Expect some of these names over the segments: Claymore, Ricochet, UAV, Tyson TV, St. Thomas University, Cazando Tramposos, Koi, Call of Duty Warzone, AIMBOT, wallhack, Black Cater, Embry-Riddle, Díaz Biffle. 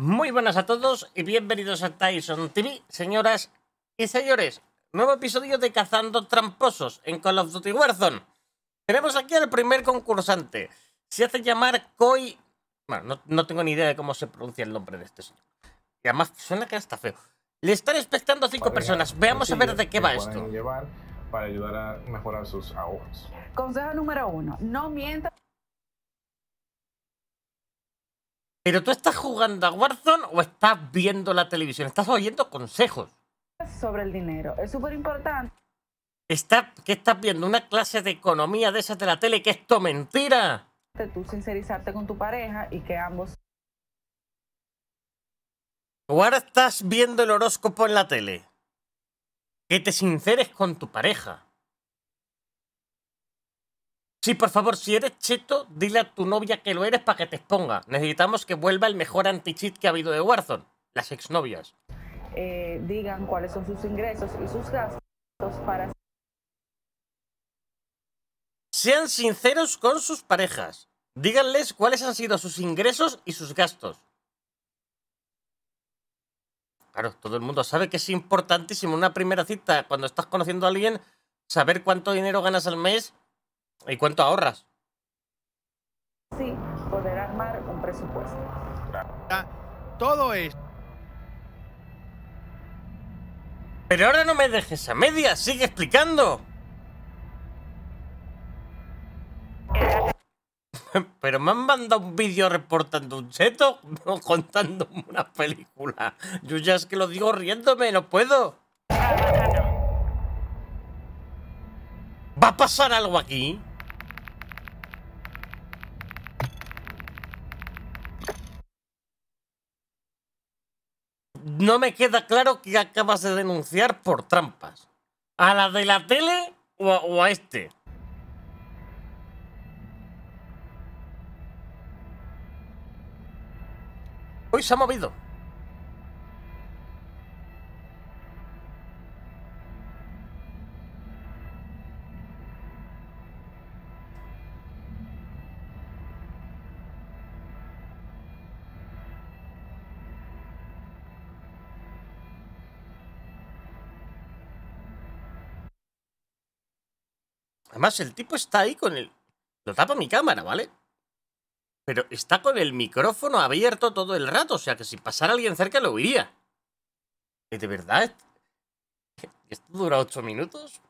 Muy buenas a todos y bienvenidos a Tyson TV, señoras y señores. Nuevo episodio de Cazando Tramposos en Call of Duty Warzone. Tenemos aquí al primer concursante. Se hace llamar Koi... Bueno, no tengo ni idea de cómo se pronuncia el nombre de este señor. Y además suena que está feo. Le están expectando 5 personas. Veamos a ver de qué va esto. Llevar para ayudar a mejorar sus ahorros. Consejo número 1. No mientas. ¿Pero tú estás jugando a Warzone o estás viendo la televisión? Estás oyendo consejos. Sobre el dinero. Es súper importante. ¿Qué estás viendo? ¿Una clase de economía de esas de la tele? ¿Qué es esto? ¡Mentira! Tú sincerizarte con tu pareja y que ambos... O ahora estás viendo el horóscopo en la tele. Que te sinceres con tu pareja. Sí, por favor, si eres cheto, dile a tu novia que lo eres para que te exponga. Necesitamos que vuelva el mejor anti-cheat que ha habido de Warzone. Las exnovias. Digan cuáles son sus ingresos y sus gastos para... Sean sinceros con sus parejas. Díganles cuáles han sido sus ingresos y sus gastos. Claro, todo el mundo sabe que es importantísimo una primera cita cuando estás conociendo a alguien, saber cuánto dinero ganas al mes... ¿Y cuánto ahorras? Sí, poder armar un presupuesto. Todo es... Pero ahora no me dejes a medias, sigue explicando. Pero me han mandado un vídeo reportando un cheto, no contando una película. Yo ya es que lo digo riéndome, no puedo. ¿Va a pasar algo aquí? No me queda claro que acabas de denunciar por trampas. ¿A la de la tele o a este? Hoy se ha movido. Además, el tipo está ahí con el... Lo tapa mi cámara, ¿vale? Pero está con el micrófono abierto todo el rato. O sea, que si pasara alguien cerca lo oiría. ¿Y de verdad? ¿Esto dura 8 minutos?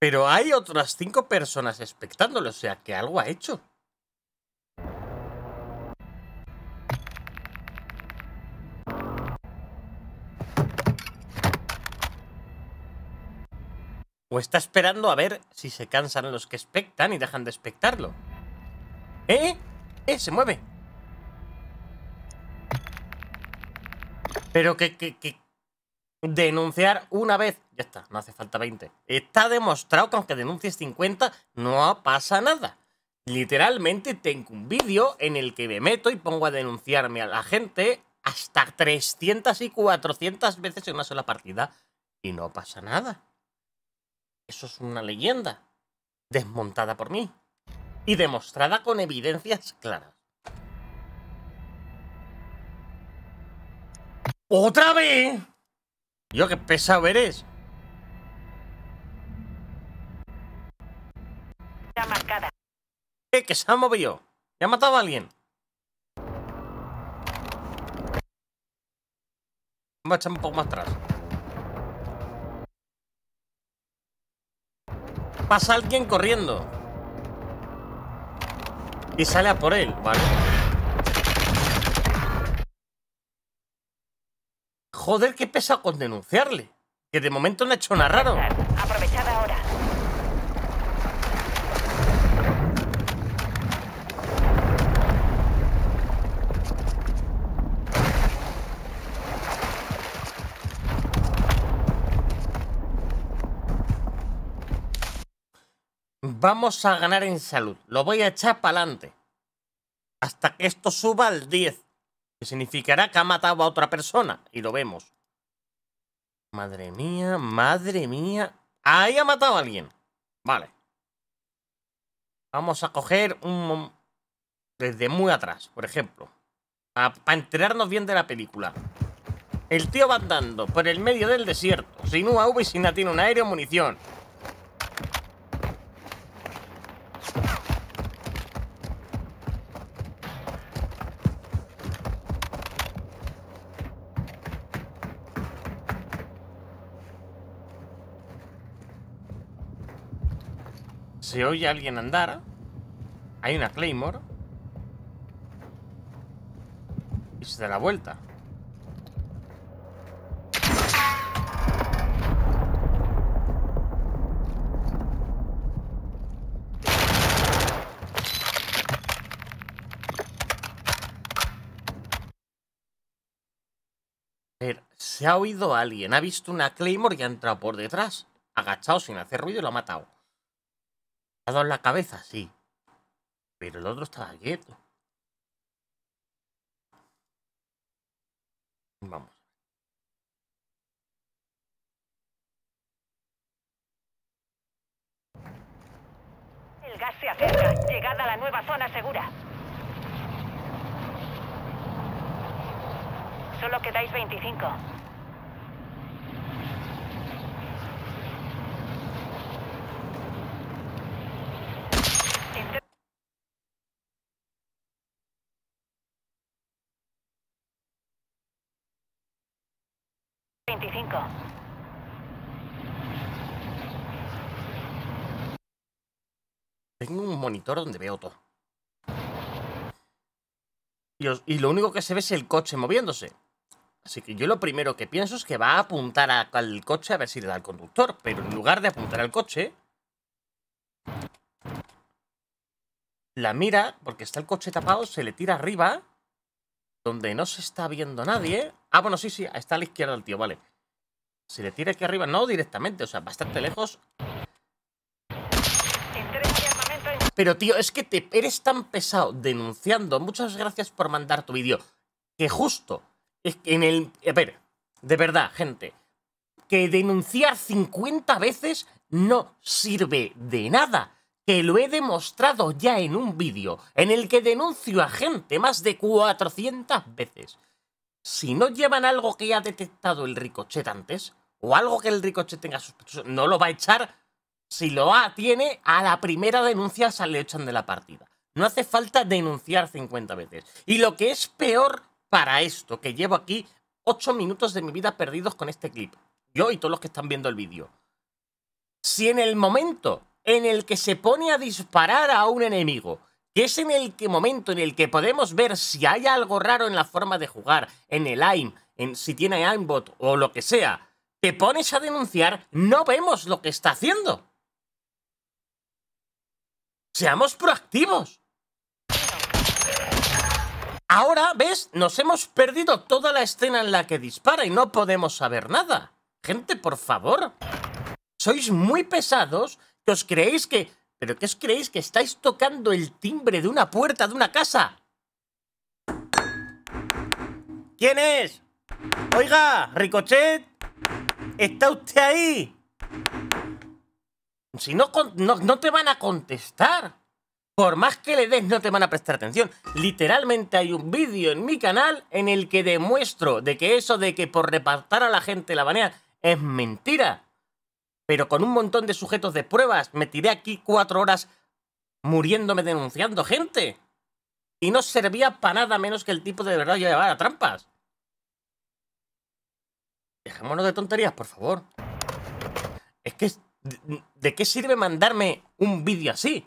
Pero hay otras 5 personas espectándolo. O sea, que algo ha hecho. O está esperando a ver si se cansan los que espectan y dejan de espectarlo. Se mueve. Pero que denunciar una vez. Ya está, no hace falta 20. Está demostrado que aunque denuncies 50, no pasa nada. Literalmente tengo un vídeo en el que me meto y pongo a denunciarme a la gente hasta 300 y 400 veces en una sola partida. Y no pasa nada. Eso es una leyenda, desmontada por mí y demostrada con evidencias claras. ¡Otra vez! Yo, qué pesado eres. La marcada. Que se ha movido. ¿Ya ha matado a alguien? Vamos a echar un poco más atrás. Pasa alguien corriendo y sale a por él, ¿vale? Joder, qué pesado con denunciarle. Que de momento no ha hecho nada raro. Aprovechad ahora. Vamos a ganar en salud. Lo voy a echar para adelante. Hasta que esto suba al 10. Que significará que ha matado a otra persona. Y lo vemos. Madre mía, madre mía. Ahí ha matado a alguien. Vale. Vamos a coger un... desde muy atrás, por ejemplo. Para enterarnos bien de la película. El tío va andando por el medio del desierto, sin UAV y sin nada, tiene un aéreo munición. Se oye a alguien andar. Hay una Claymore. Y se da la vuelta. A ver, se ha oído a alguien. Ha visto una Claymore y ha entrado por detrás. Agachado sin hacer ruido y lo ha matado. Ha dado en la cabeza, sí. Pero el otro estaba quieto. Vamos. El gas se acerca. Llegad a la nueva zona segura. Solo quedáis 25. Tengo un monitor donde veo todo. Y lo único que se ve es el coche moviéndose. Así que yo lo primero que pienso es que va a apuntar al coche a ver si le da al conductor. Pero en lugar de apuntar al coche, la mira, porque está el coche tapado, se le tira arriba, donde no se está viendo nadie. Ah, bueno, sí, sí, está a la izquierda el tío, vale. Se le tira aquí arriba, no directamente, o sea, bastante lejos. Pero, tío, es que te eres tan pesado denunciando. Muchas gracias por mandar tu vídeo. Que justo, es que en el... A ver, de verdad, gente, que denunciar 50 veces no sirve de nada. Que lo he demostrado ya en un vídeo en el que denuncio a gente más de 400 veces. Si no llevan algo que ha detectado el Ricochet antes, o algo que el Ricochet tenga sospechoso, no lo va a echar. Si lo tiene, a la primera denuncia se le echan de la partida. No hace falta denunciar 50 veces. Y lo que es peor para esto, que llevo aquí 8 minutos de mi vida perdidos con este clip. Yo y todos los que están viendo el vídeo. Si en el momento en el que se pone a disparar a un enemigo, que es en el momento en el que podemos ver si hay algo raro en la forma de jugar, en el aim, en si tiene aimbot o lo que sea, te pones a denunciar, no vemos lo que está haciendo. ¡Seamos proactivos! Ahora, ¿ves? Nos hemos perdido toda la escena en la que dispara y no podemos saber nada. Gente, por favor. Sois muy pesados que os creéis que... ¿Pero qué os creéis? ¿Que estáis tocando el timbre de una puerta de una casa? ¿Quién es? Oiga, Ricochet, ¿está usted ahí? Si no te van a contestar. Por más que le des, no te van a prestar atención. Literalmente hay un vídeo en mi canal en el que demuestro de que eso de que por repartar a la gente la banean es mentira. Pero con un montón de sujetos de pruebas, me tiré aquí 4 horas muriéndome denunciando gente. Y no servía para nada menos que el tipo de verdad llevara trampas. Dejémonos de tonterías, por favor. Es que, ¿de qué sirve mandarme un vídeo así?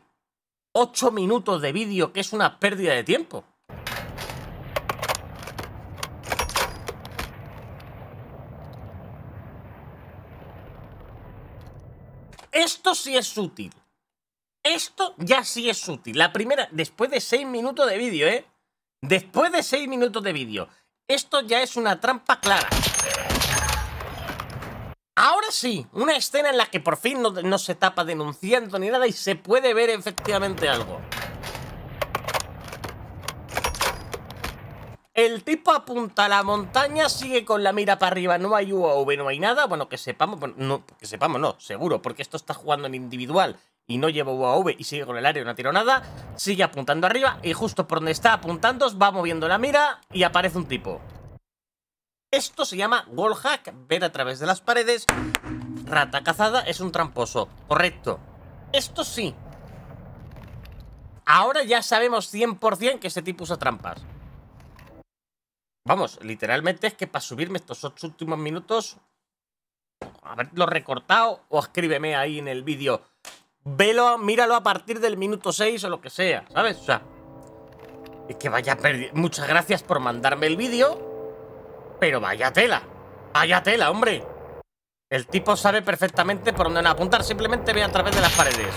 8 minutos de vídeo, que es una pérdida de tiempo. Esto sí es útil. Esto ya sí es útil. La primera, después de 6 minutos de vídeo, ¿eh? Después de 6 minutos de vídeo. Esto ya es una trampa clara. Ahora sí, una escena en la que por fin no se tapa denunciando ni nada y se puede ver efectivamente algo. El tipo apunta a la montaña, sigue con la mira para arriba, no hay UAV, no hay nada. Bueno, que sepamos, no, seguro, porque esto está jugando en individual y no lleva UAV y sigue con el área, no ha tirado nada. Sigue apuntando arriba y justo por donde está apuntando va moviendo la mira y aparece un tipo. Esto se llama wallhack, ver a través de las paredes. Rata cazada es un tramposo, correcto. Esto sí. Ahora ya sabemos 100% que este tipo usa trampas. Vamos, literalmente es que para subirme estos 8 últimos minutos, haberlo recortado o escríbeme ahí en el vídeo. Velo, míralo a partir del minuto 6 o lo que sea, ¿sabes? O sea, es que vaya pérdida. Muchas gracias por mandarme el vídeo, pero vaya tela, hombre. El tipo sabe perfectamente por dónde van a apuntar, simplemente ve a través de las paredes.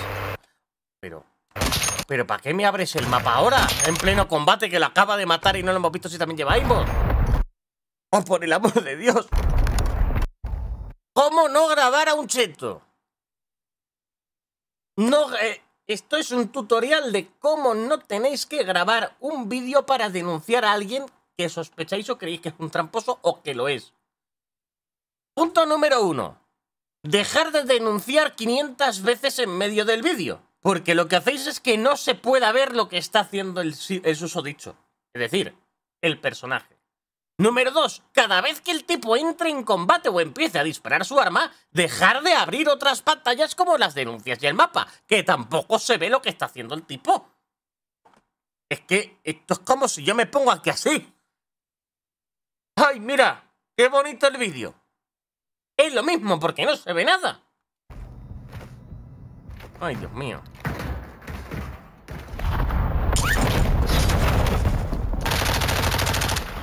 Pero ¿para qué me abres el mapa ahora? En pleno combate, que lo acaba de matar y no lo hemos visto si también lleva AIMBOT. ¡Oh, por el amor de Dios! ¿Cómo no grabar a un cheto? No, esto es un tutorial de cómo no tenéis que grabar un vídeo para denunciar a alguien que sospecháis o creéis que es un tramposo o que lo es. Punto número 1. Dejar de denunciar 500 veces en medio del vídeo. Porque lo que hacéis es que no se pueda ver lo que está haciendo el susodicho. Es decir, el personaje. Número 2. Cada vez que el tipo entre en combate o empiece a disparar su arma, dejar de abrir otras pantallas como las denuncias y el mapa, que tampoco se ve lo que está haciendo el tipo. Es que esto es como si yo me pongo aquí así. ¡Ay, mira! ¡Qué bonito el vídeo! Es lo mismo porque no se ve nada. Ay, Dios mío.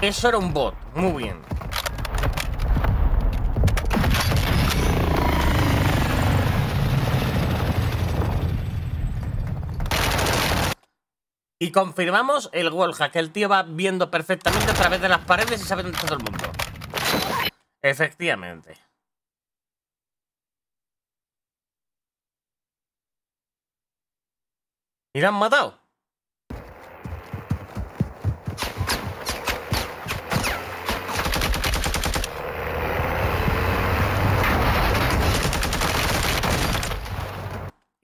Eso era un bot. Muy bien. Y confirmamos el wallhack. El tío va viendo perfectamente a través de las paredes y sabe dónde está todo el mundo. Efectivamente. ¿Y la han matado?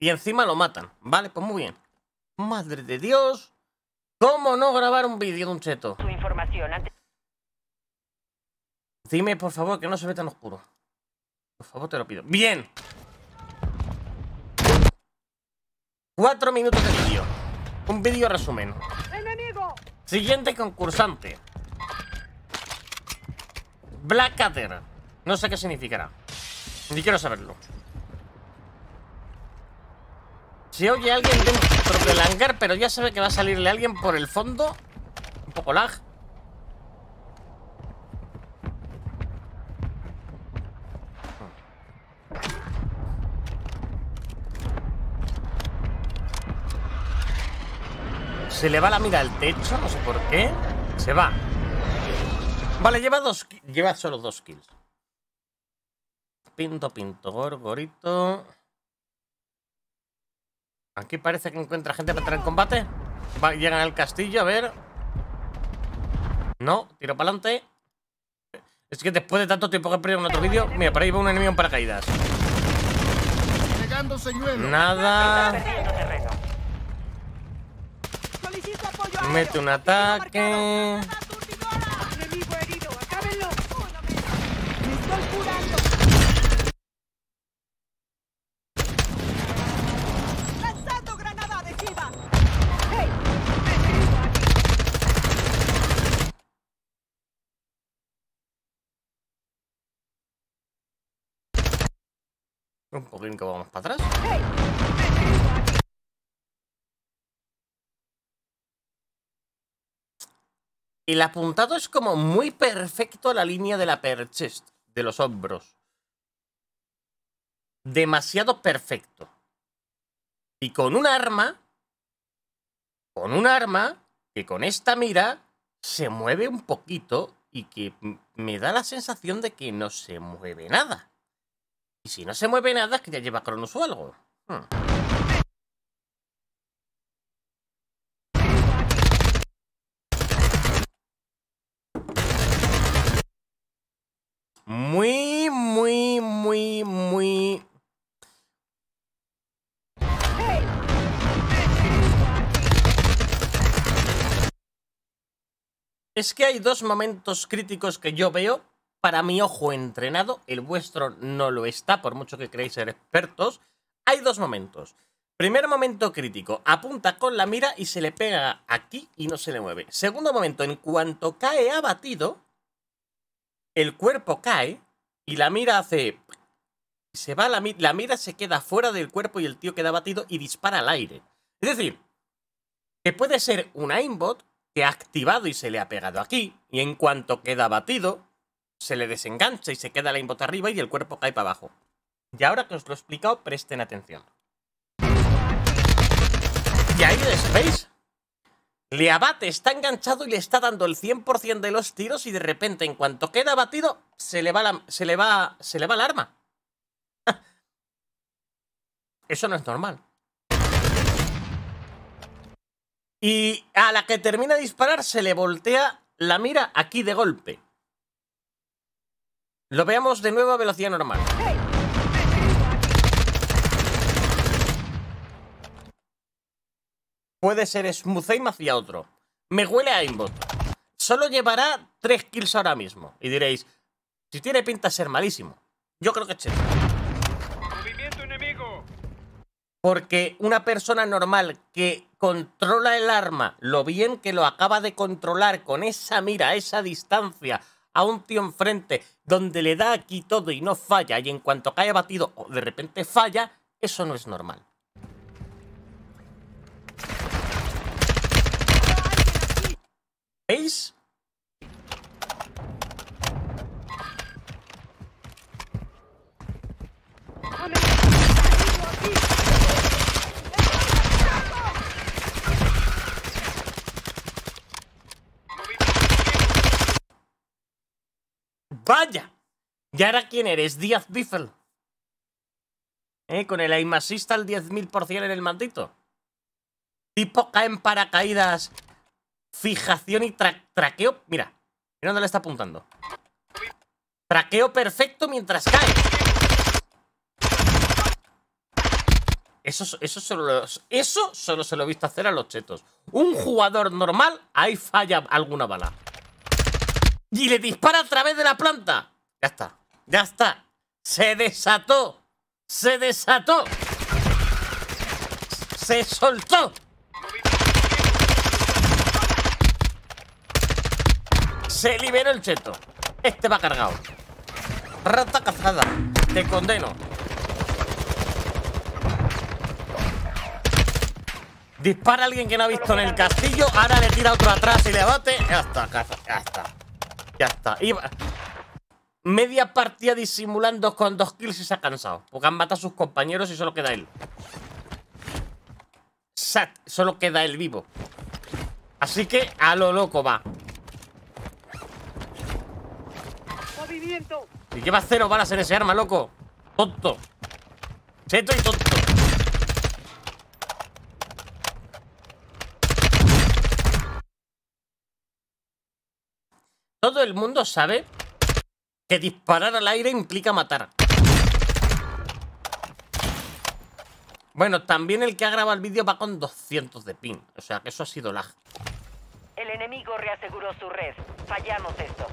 Y encima lo matan. Vale, pues muy bien. Madre de Dios. ¿Cómo no grabar un vídeo de un cheto? Su información antes... Dime, por favor, que no se ve tan oscuro. Por favor, te lo pido. ¡Bien! 4 minutos de vídeo. Un vídeo resumen. ¡Enemigo! Siguiente concursante. Black Cater. No sé qué significará. Ni quiero saberlo. Se oye alguien dentro del hangar, pero ya sabe que va a salirle alguien por el fondo. Un poco lag. Se le va la mira al techo, no sé por qué. Se va. Vale, lleva solo 2 kills. Pinto, gorito. Aquí parece que encuentra gente para entrar en combate. Llegan al castillo, a ver. No, tiro para adelante. Es que después de tanto tiempo que he perdido en otro vídeo. Mira, por ahí va un enemigo en paracaídas. Nada. Mete un ataque. Un poquito que vamos para atrás. El apuntado es como muy perfecto a la línea de la perchest, de los hombros. Demasiado perfecto. Y con un arma que con esta mira se mueve un poquito y que me da la sensación de que no se mueve nada. Y si no se mueve nada es que ya lleva Cronos o algo. Es que hay dos momentos críticos que yo veo. Para mi ojo entrenado, el vuestro no lo está, por mucho que creáis ser expertos. Hay dos momentos. Primer momento crítico, apunta con la mira y se le pega aquí y no se le mueve. Segundo momento, en cuanto cae abatido, el cuerpo cae y la mira hace... Se va la mira se queda fuera del cuerpo y el tío queda abatido y dispara al aire. Es decir, que puede ser un aimbot que ha activado y se le ha pegado aquí, y en cuanto queda abatido, se le desengancha y se queda la aimbot arriba y el cuerpo cae para abajo. Y ahora que os lo he explicado, presten atención. Y ahí, ¿veis? Le abate, está enganchado y le está dando el 100% de los tiros y de repente, en cuanto queda abatido, se le va el arma. Eso no es normal. Y a la que termina de disparar, se le voltea la mira aquí de golpe. Lo veamos de nuevo a velocidad normal. Puede ser smooth aim hacia otro. Me huele a aimbot. Solo llevará 3 kills ahora mismo. Y diréis, si tiene pinta de ser malísimo. Yo creo que es chévere. Movimiento enemigo. Porque una persona normal que controla el arma, lo bien que lo acaba de controlar con esa mira, esa distancia, a un tío enfrente, donde le da aquí todo y no falla, y en cuanto cae abatido o de repente falla, eso no es normal. ¿Veis? ¡Vaya! ¿Y ahora quién eres? Díaz Biffle. Con el aim assist al 10.000% en el mandito. Tipo cae en paracaídas. Fijación y traqueo. Mira, mira dónde le está apuntando. Traqueo perfecto mientras cae. Eso solo se lo he visto hacer a los chetos. Un jugador normal, ahí falla alguna bala. Y le dispara a través de la planta. Ya está, ya está. Se desató. Se desató. Se soltó. Se liberó el cheto. Este va cargado. Rata cazada. Te condeno. Dispara a alguien que no ha visto en el castillo. Ahora le tira otro atrás y le bate. Ya está, caza. Ya está. Ya está. Iba media partida disimulando con 2 kills y se ha cansado. Porque han matado a sus compañeros y solo queda él. Sat, solo queda él vivo. Así que a lo loco va. ¡Movimiento! Y lleva 0 balas en ese arma, loco. Tonto. Cheto y tonto. Todo el mundo sabe que disparar al aire implica matar. Bueno, también el que ha grabado el vídeo va con 200 de ping. O sea, que eso ha sido lag. El enemigo reaseguró su red. Fallamos esto.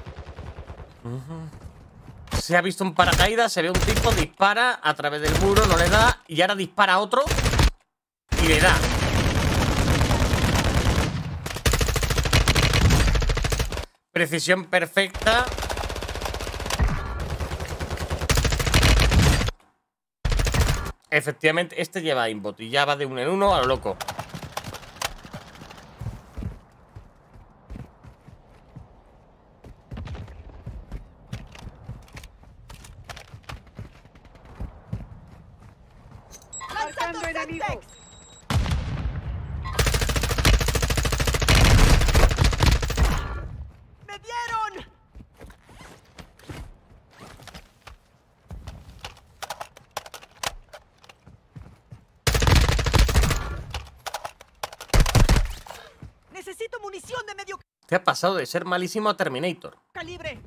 Se ha visto un paracaídas, se ve un tipo, dispara a través del muro, no le da. Y ahora dispara a otro y le da. Precisión perfecta. Efectivamente, este lleva aimbot y ya va de 1 en 1 a lo loco. Te ha pasado de ser malísimo a Terminator. Calibre.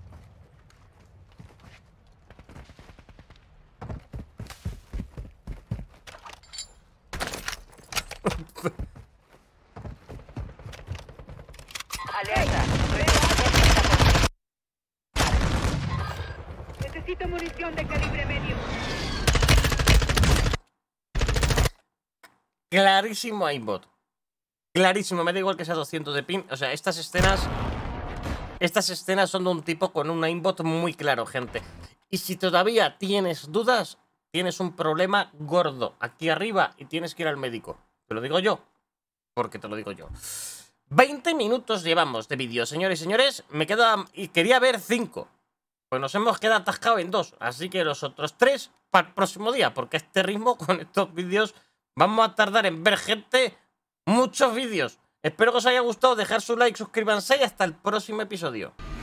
Alerta. Necesito munición de calibre medio. Clarísimo aimbot. Clarísimo, me da igual que sea 200 de ping. O sea, estas escenas son de un tipo con un aimbot muy claro, gente. Y si todavía tienes dudas, tienes un problema gordo aquí arriba y tienes que ir al médico. Te lo digo yo, porque te lo digo yo. 20 minutos llevamos de vídeo, señores y señores. Me queda... y quería ver 5. Pues nos hemos quedado atascados en 2. Así que los otros 3 para el próximo día, porque a este ritmo con estos vídeos vamos a tardar en ver, gente, muchos vídeos. Espero que os haya gustado. Dejar su like, suscríbanse y hasta el próximo episodio.